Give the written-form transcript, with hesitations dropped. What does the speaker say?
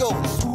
goes.